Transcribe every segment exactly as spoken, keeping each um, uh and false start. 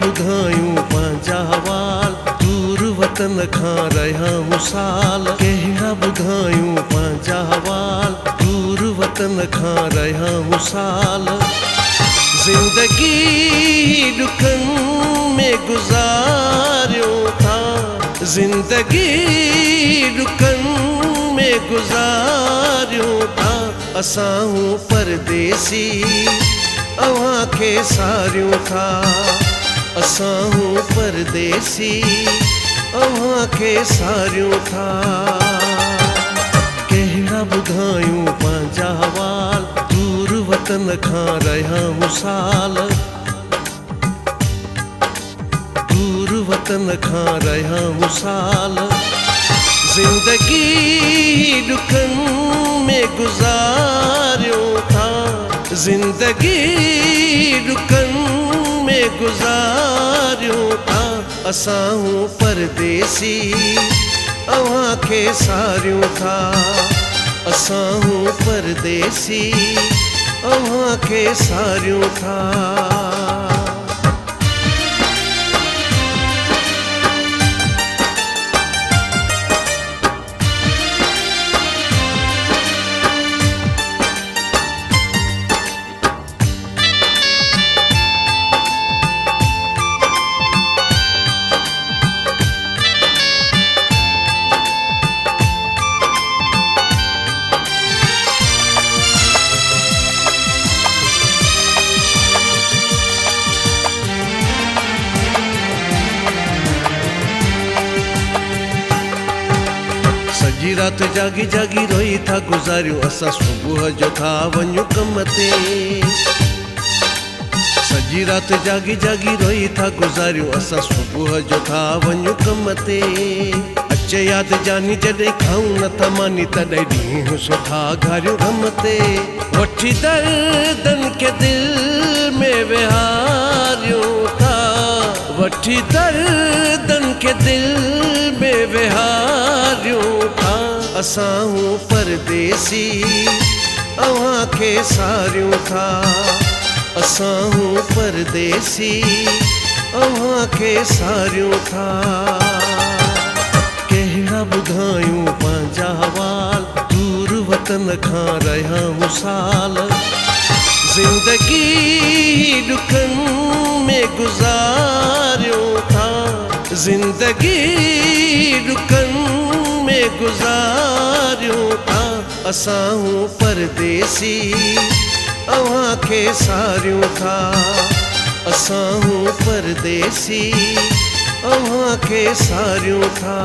बुधायूं पांजा हवाल, दूर वतन खां रहा हूं साल। कहड़ा बुधायूं पांजा हवाल, दूर वतन खां रहा हूं साल। जिंदगी दुखन में गुजारियो था, जिंदगी दुखन में गुजारियो था। असां हूं परदेसी अवां खे सारियो था, असां हूं परदेसी अवां खे सारियो था। कहड़ा बुधायूं पांजा हवाल, दूर वतन खां रहा हूं साल। दूर वतन खां रहा हूं साल। जिंदगी दुखन में गुजारियो था, जिंदगी दुखन में गुजारियो था। असां हूं परदेसी अवां खे सारियो था, असां हूं परदेसी अवां खे सारियो था। सजी रात जागी जागी रोई था गुजारियो असा, सुबह जो था वन्यू कम ते। सजी रात जागी जागी रोई था गुजारियो असा, सुबह जो था वन्यू कम ते। अचे याद जानी जदे खाऊं न था मानी, तदे ढीह सो था घारियो गम ते। वठी दर्दन के दिल में विहारियो था, वठी दर्दन के दिल में विहारियो। असां हूं परदेसी अवां खे सारियो था, असां हूं परदेसी अवां खे सारियो था। कहड़ा बुधायूं पांजा हवाल, दूर वतन खां रहा हूं साल। जिंदगी दुखन में गुजारियो था, जिंदगी दुखन में गुजार था। असां हूं परदेसी अवां खे सारियो था, असां हूं परदेसी अवां खे सारियो था।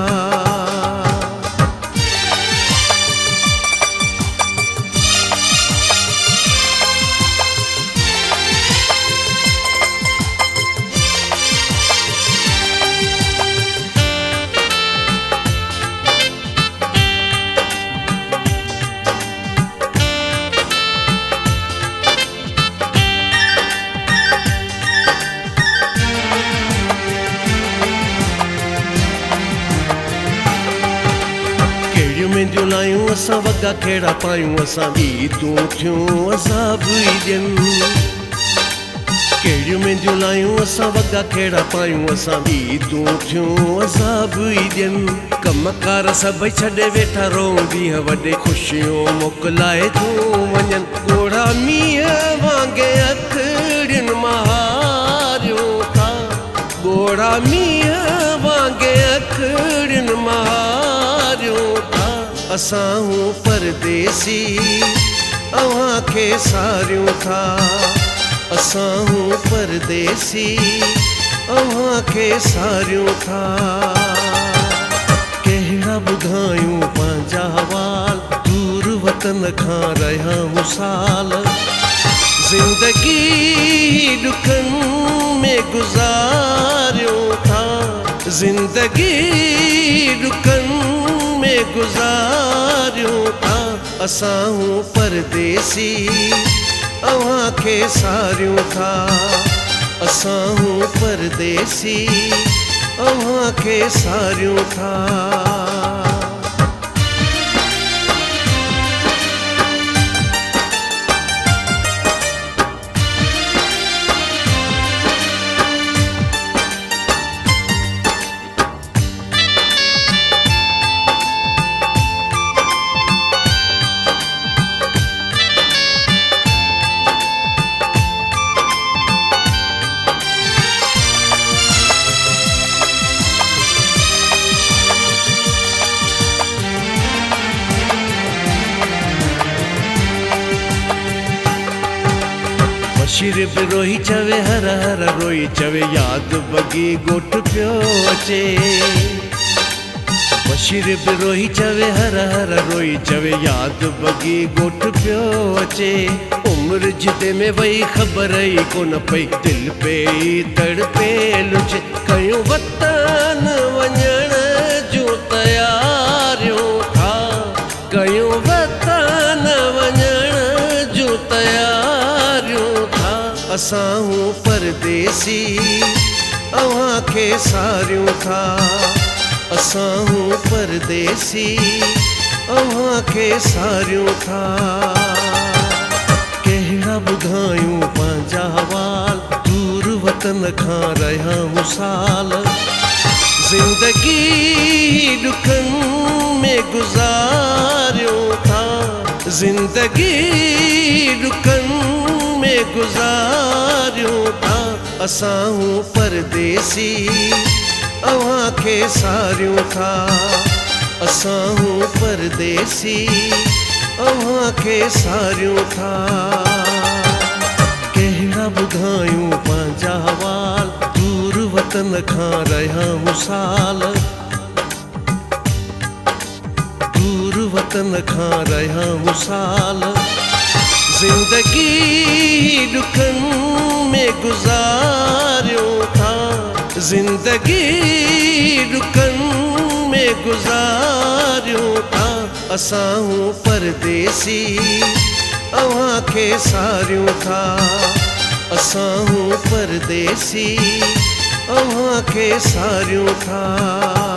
मेंदियूं लायूं असां वगा खेड़ा पायूं, असां ईदूं थियूं अज़ाब ईदन। कहिड़ियूं मेंदियूं लायूं असां वगा खेड़ा पायूं, असां ईदूं थियूं अज़ाब ईदन। कमकार सभई छॾे वेठा रोऊं ॾींहं वॾे, ख़ुशियूं मोकिलाए थियूं वञनि। ॻोढ़ा मींहं वांगुरु अखियुनि मां हारियो था, ॻोढ़ा मींहं वांगुरु अखियुनि मां हारियो। असां हूं परदेसी अवां खे सारियो था, असां हूं परदेसी अवां खे सारियो था। कहड़ा बुधायूं पांजा हवाल, दूर वतन खां रहा हूं साल। जिंदगी दुखन में गुजारियो था, जिंदगी दुखन में गुजारियो था। असां हूं परदेसी अवां खे सारियो था, असां हूं परदेसी अवां खे सारियो था। शिरब रोही चवे हर हर रोई चवे याद बगी गोट प्यो अचे। शिरब रोही चवे हर हर रोई चवे याद बगी गोट प्यो अचे। उम्र जिते में वही खबर ई कोन पई दिल पे तड़पे लुचे। कयो वतन वञण जो तयारियो था, कयो वतन वञण जो तयारियो था। असां हूं परदेसी अवां खे सारियो था, असां हूं परदेसी अवां खे सारियो था। कहड़ा बुधायूं पांजा हाल, दूर वतन खां रहा मुसाल। जिंदगी दुखन में गुजारियो था, जिंदगी दुखन में गुजारियो था। असां हूं परदेसी अवां खे सारियो था, असां हूं परदेसी अवां खे सारियो था। कहड़ा बुधायूं पांजा हाल, दूर वतन खां रहा मुसाल। दूर वतन खां रहा मुसाल। जिंदगी दुखन में गुजारियो था, जिंदगी दुखन में गुजारियो था। असां हूं परदेसी अवां खे सारियो था, असां हूं परदेसी अवां खे सारियो था।